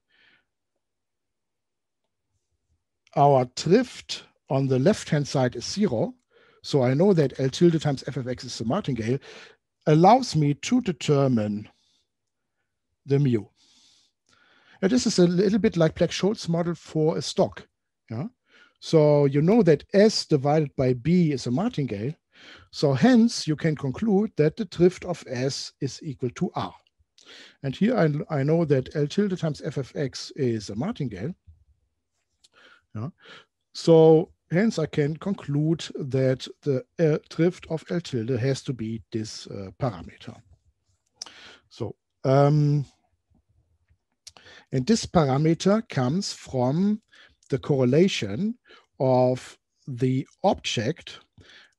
our drift on the left-hand side is 0, So I know that L tilde times f of x is the martingale allows me to determine the mu. Now, this is a little bit like Black-Scholes model for a stock. Yeah? So you know that S divided by B is a martingale. So hence, you can conclude that the drift of S is equal to R. And here I know that L tilde times f of x is a martingale. Yeah? So hence, I can conclude that the drift of L tilde has to be this parameter. So, and this parameter comes from the correlation of the object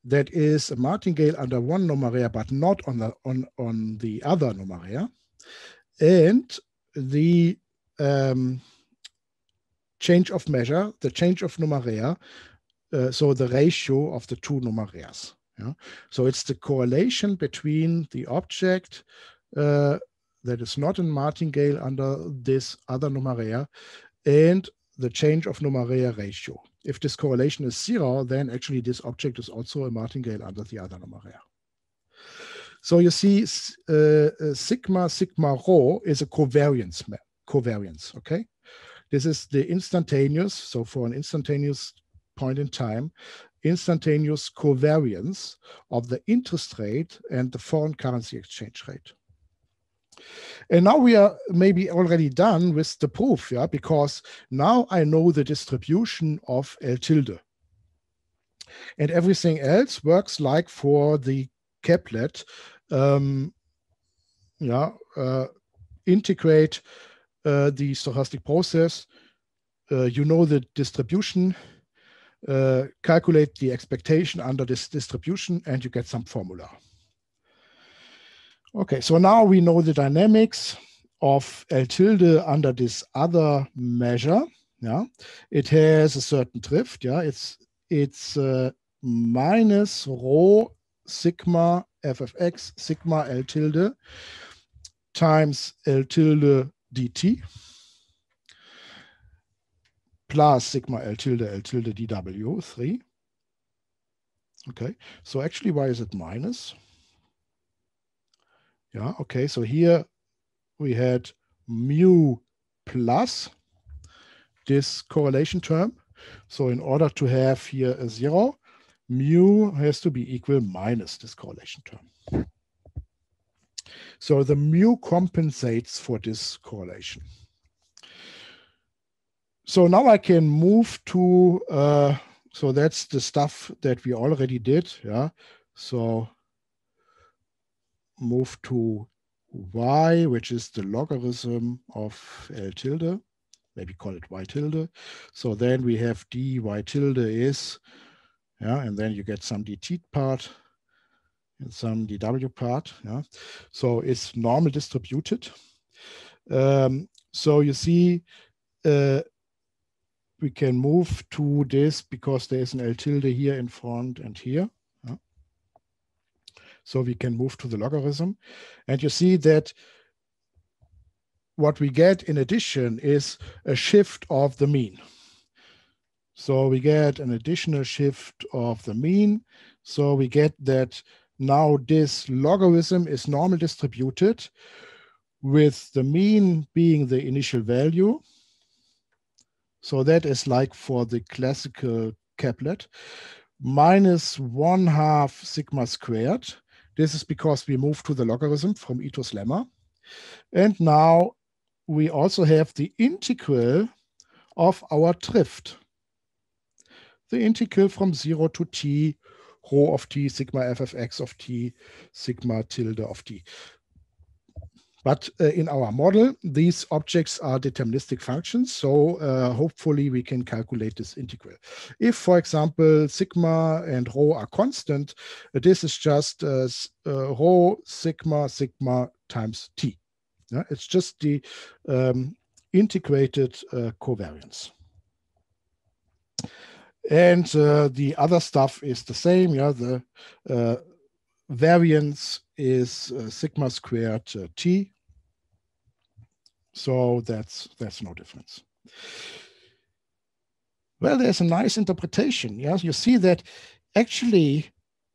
that is a martingale under one numeraire, but not on the, on the other numeraire, and the change of measure, the change of numeraire, so the ratio of the two numeraires. Yeah? So it's the correlation between the object that is not in martingale under this other numeraire and the change of numeraire ratio. If this correlation is zero, then actually this object is also a martingale under the other numeraire. So you see sigma rho is a covariance, okay? This is the instantaneous, so for an instantaneous point in time, instantaneous covariance of the interest rate and the foreign currency exchange rate. And now we are maybe already done with the proof, yeah, because now I know the distribution of L tilde. And everything else works like for the caplet. Integrate the stochastic process, you know the distribution, calculate the expectation under this distribution, and you get some formula. Okay, so now we know the dynamics of L tilde under this other measure. Yeah, it has a certain drift. Yeah, it's minus rho sigma f of x sigma L tilde times L tilde dt plus sigma L tilde dw 3. Okay, so actually, why is it minus? Yeah, okay, so here we had mu plus this correlation term. So in order to have here a zero, mu has to be equal minus this correlation term. So the mu compensates for this correlation. So now I can move to, so that's the stuff that we already did, yeah, so move to y, which is the logarithm of L tilde, maybe call it y tilde. So then we have d y tilde is, yeah, and then you get some dt part and some dw part, yeah. So it's normal distributed. So you see, we can move to this because there is an L tilde here in front and here. So we can move to the logarithm. And you see that what we get in addition is a shift of the mean. So we get an additional shift of the mean. So we get that now this logarithm is normal distributed with the mean being the initial value. So that is like for the classical caplet, minus 1/2 sigma squared. This is because we moved to the logarithm from Ito's lemma. And now we also have the integral of our drift. The integral from 0 to t, rho of t, sigma f of x of t, sigma tilde of t. But in our model, these objects are deterministic functions, so hopefully we can calculate this integral. If, for example, sigma and rho are constant, this is just rho sigma sigma times t. Yeah? It's just the integrated covariance. And the other stuff is the same, yeah? The variance is sigma squared t, so that's no difference. Well, there's a nice interpretation. Yes, you see that actually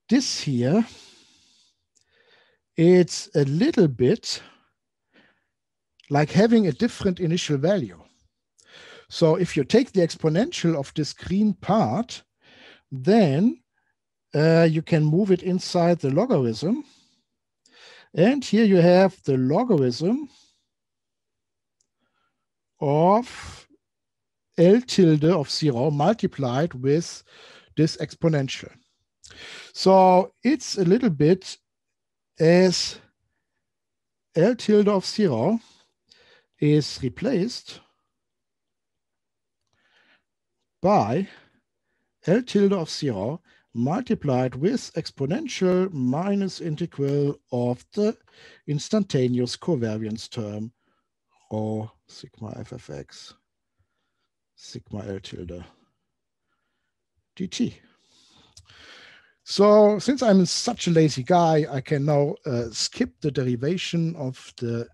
this here, it's a little bit like having a different initial value. So if you take the exponential of this green part, then you can move it inside the logarithm. And here you have the logarithm of L tilde of 0 multiplied with this exponential. So it's a little bit as L tilde of 0 is replaced by L tilde of 0 multiplied with exponential minus integral of the instantaneous covariance term rho sigma f of x sigma L tilde dt. So since I'm such a lazy guy, I can now skip the derivation of the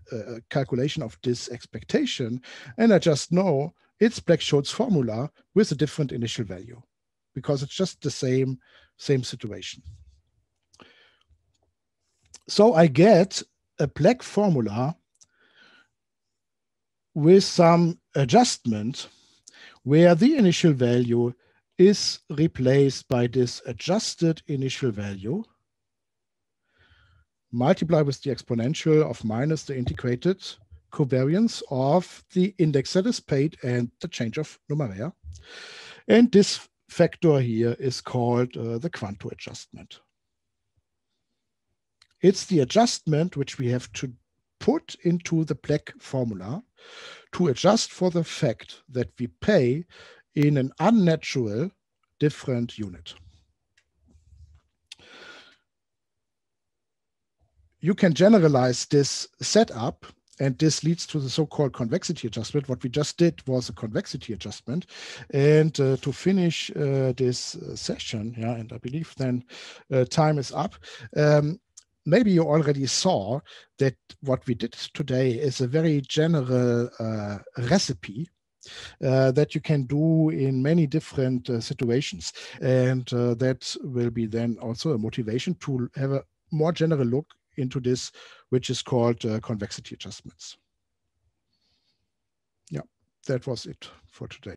calculation of this expectation, and I just know it's Black-Scholes formula with a different initial value, because it's just the same situation. So I get a black formula with some adjustment where the initial value is replaced by this adjusted initial value multiplied with the exponential of minus the integrated covariance of the index that is paid and the change of numeraire. And this factor here is called the Quanto adjustment. It's the adjustment which we have to put into the Black formula to adjust for the fact that we pay in an unnatural different unit. You can generalize this setup, and this leads to the so-called convexity adjustment. What we just did was a convexity adjustment. And to finish this session, yeah, and I believe then time is up. Maybe you already saw that what we did today is a very general recipe that you can do in many different situations. And that will be then also a motivation to have a more general look into this, which is called convexity adjustments. Yeah, that was it for today.